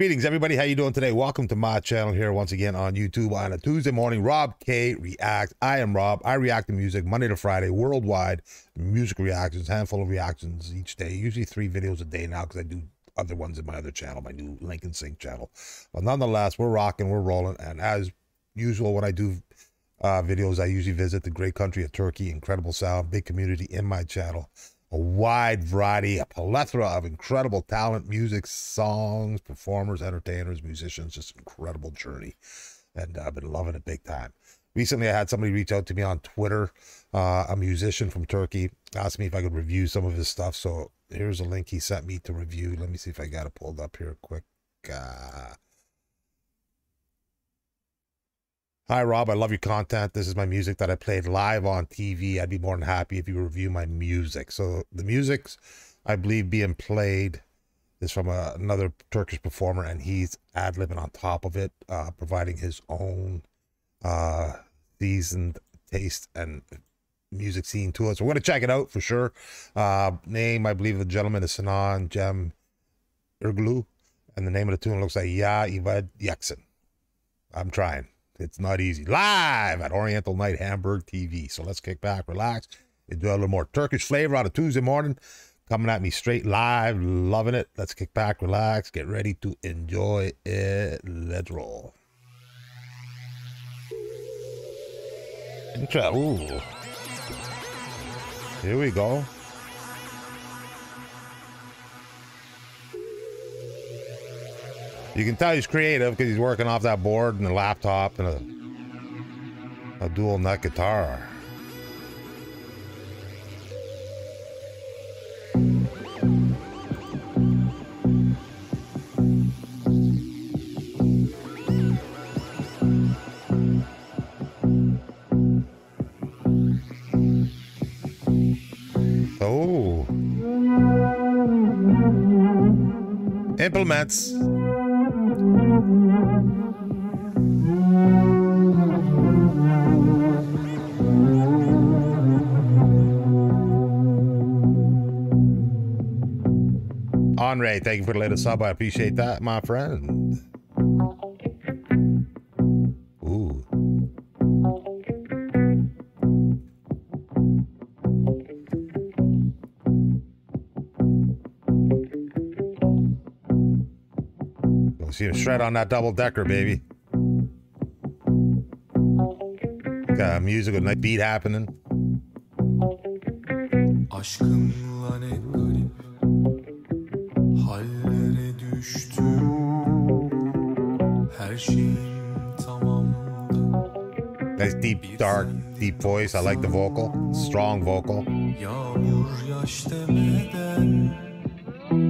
Greetings, everybody. How you doing today? Welcome to my channel here once again on YouTube on a Tuesday morning. Rob K React. I am Rob. I react to music Monday to Friday worldwide. Music reactions, handful of reactions each day. Usually 3 videos a day now because I do other ones in my other channel, my new Lincoln Sync channel. But nonetheless, we're rocking, we're rolling, and as usual when I do videos, I usually visit the great country of Turkey. Incredible sound, big community in my channel. A wide variety, a plethora of incredible talent, music, songs, performers, entertainers, musicians, just incredible journey. And I've been loving it big time. Recently, I had somebody reach out to me on Twitter, a musician from Turkey, asked me if I could review some of his stuff. So here's a link he sent me to review. Let me see if I got it pulled up here quick. Hi, Rob. I love your content. This is my music that I played live on TV. I'd be more than happy if you review my music. So the music, I believe, being played is from another Turkish performer, and he's ad-libbing on top of it, providing his own seasoned taste and music scene to it. So we're going to check it out for sure. Name, I believe, the gentleman is Sinan Cem Eroğlu, and the name of the tune looks like Ya Evde Yoksan. I'm trying. It's not easy. Live at Oriental Night Hamburg TV. So let's kick back, relax, enjoy a little more Turkish flavor on a Tuesday morning. Coming at me straight live, loving it. Let's kick back, relax, get ready to enjoy it. Let's roll. Intro. Ooh. Here we go. You can tell he's creative because he's working off that board and the laptop and a dual neck guitar. Oh. Implements. Onray, thank you for the latest sub. I appreciate that, my friend. Ooh. We'll see a shred on that double decker, baby. Got music with a nice beat happening. Aşkımla ne garip hallere düştüm. Her şeyim tamamdı. Nice deep, dark, deep voice. I like the vocal. Strong vocal. Yağmur yaş demeden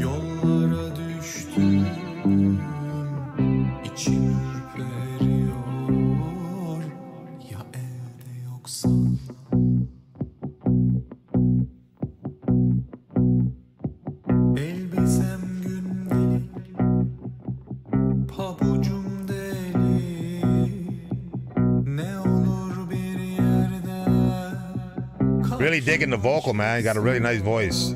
yollara düştüm. İçim veriyor. Ya evde yoksan. Elbisem gündelik, pabucum deli. Ne olur bir yerde. Really digging the vocal, man. You got a really nice voice.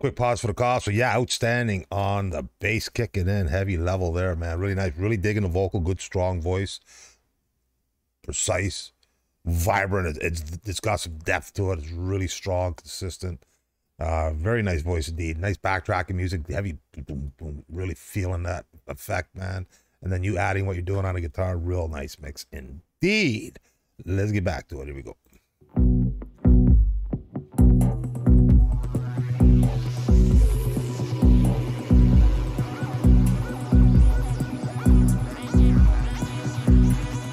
Quick pause for the call. So yeah, outstanding on the bass kicking in, heavy level there, man. Really nice, really digging the vocal, good strong voice, precise, vibrant. It's got some depth to it. It's really strong, consistent. Very nice voice indeed. Nice backtracking music, heavy, boom, boom, really feeling that effect, man. And then you adding what you're doing on a guitar, real nice mix indeed. Let's get back to it. Here we go.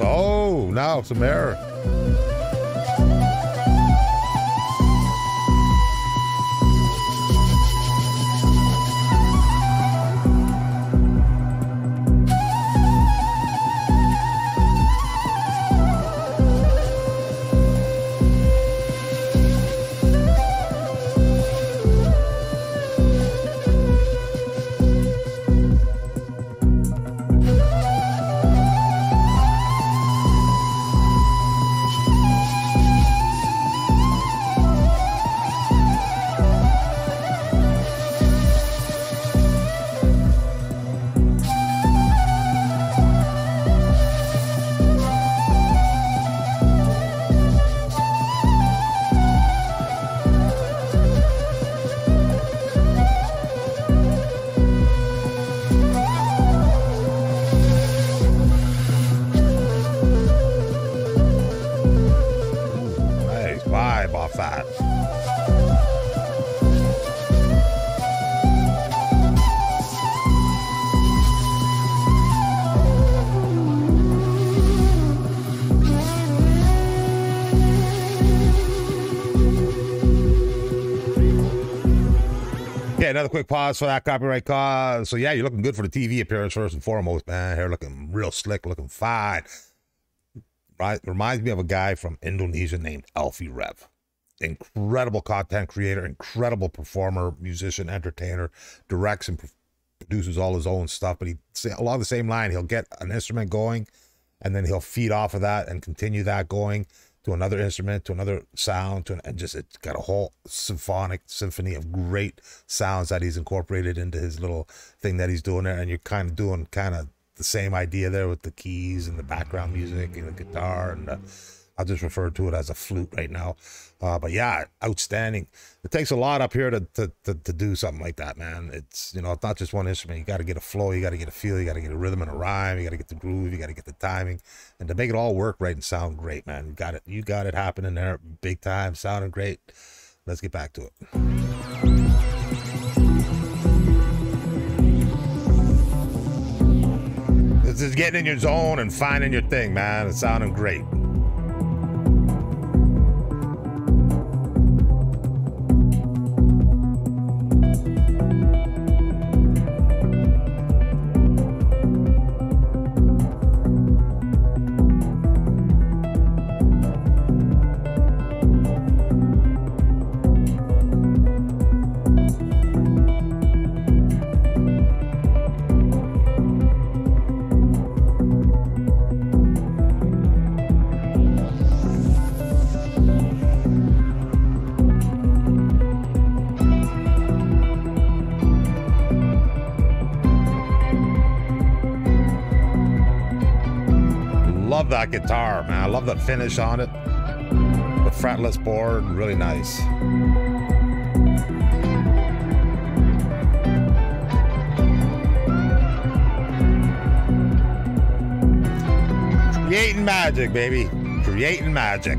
Oh, now some air. another quick pause for that copyright cause. So yeah, you're looking good for the TV appearance first and foremost, man. Hair looking real slick, looking fine. Right, reminds me of a guy from Indonesia named Alfie Rev. Incredible content creator, incredible performer, musician, entertainer, directs and produces all his own stuff. But he along the same line, he'll get an instrument going, and then he'll feed off of that and continue that going to another instrument, to another sound, to and just it's got a whole symphony of great sounds that he's incorporated into his little thing that he's doing there. And you're kind of doing the same idea there with the keys and the background music and the guitar, and I'll just refer to it as a flute right now. But yeah, outstanding. It takes a lot up here to do something like that, man. It's, you know, it's not just one instrument. You got to get a flow, you got to get a feel, you got to get a rhythm and a rhyme, you got to get the groove, you got to get the timing, and to make it all work right and sound great, man. You got it happening there, big time, sounding great. Let's get back to it. It's just getting in your zone and finding your thing, man. It's sounding great. Love that guitar, man. I love the finish on it. The fretless board, really nice. Creating magic, baby. Creating magic.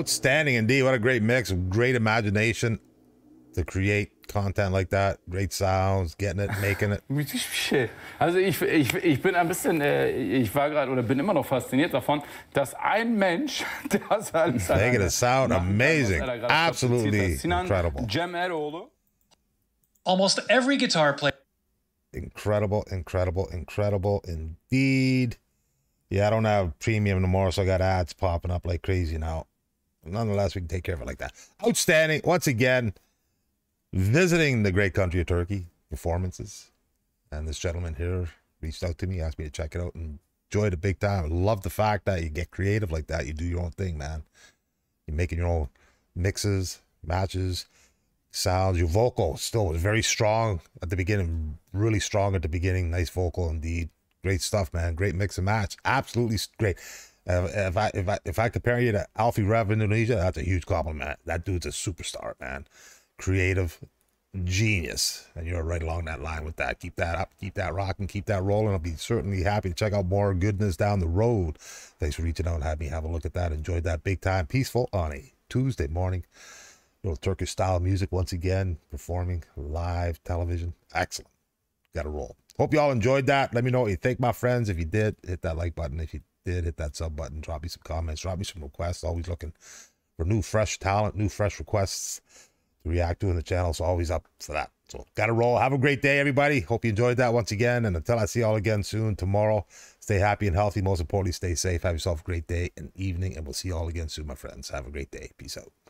Outstanding indeed. What a great mix. Great imagination to create content like that. Great sounds, getting it, making it. Müthiş bir şey. Also ich bin ein bisschen, ich war gerade oder bin immer noch fasziniert davon, dass ein Mensch das alles hat. Making it sound amazing. Absolutely incredible. Sinan Cem Eroğlu. Almost every guitar player. Incredible, incredible, incredible indeed. Yeah, I don't have premium tomorrow, so I got ads popping up like crazy now. Nonetheless, we can take care of it like that. Outstanding. Once again, visiting the great country of Turkey, performances. And this gentleman here reached out to me, asked me to check it out, and enjoyed it big time. I love the fact that you get creative like that. You do your own thing, man. You're making your own mixes, matches, sounds. Your vocal still was very strong at the beginning, really strong at the beginning. Nice vocal indeed. Great stuff, man. Great mix and match. Absolutely great. If I compare you to Alfie Rev in Indonesia, that's a huge compliment. That dude's a superstar, man. Creative genius. And you're right along that line with that. Keep that up. Keep that rocking. Keep that rolling. I'll be certainly happy to check out more goodness down the road. Thanks for reaching out and having me have a look at that. Enjoyed that big time. Peaceful on a Tuesday morning. Little Turkish style music once again. Performing live television. Excellent. Got to roll. Hope you all enjoyed that. Let me know what you think, my friends. If you did, hit that like button. If you did, hit that sub button. Drop me some comments, drop me some requests. Always looking for new fresh talent, new fresh requests to react to in the channel, so always up for that. So gotta roll. Have a great day, everybody. Hope you enjoyed that once again, and until I see y'all again soon tomorrow, stay happy and healthy. Most importantly, stay safe. Have yourself a great day and evening, and we'll see y'all again soon, my friends. Have a great day. Peace out.